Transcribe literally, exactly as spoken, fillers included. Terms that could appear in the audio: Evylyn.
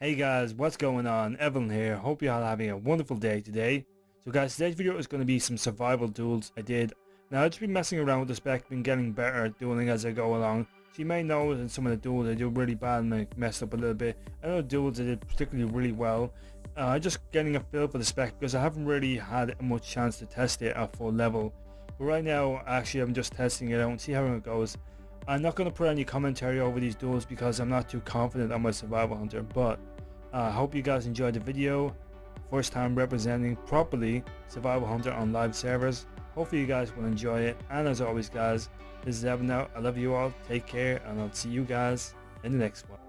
Hey guys, what's going on? Evylyn here. Hope you're all having a wonderful day today. So guys, today's video is going to be some survival duels I did. Now I've just been messing around with the spec, been getting better at dueling as I go along. So you may know in some of the duels I do really bad and I messed up a little bit. I know duels I did particularly really well. I'm uh, just getting a feel for the spec because I haven't really had much chance to test it at full level. But right now, actually I'm just testing it out and see how it goes. I'm not going to put any commentary over these duels because I'm not too confident on my survival hunter, but I uh, hope you guys enjoyed the video. First time representing properly survival hunter on live servers. Hopefully you guys will enjoy it, and as always guys, this is Evylyn out. I love you all, take care, and I'll see you guys in the next one.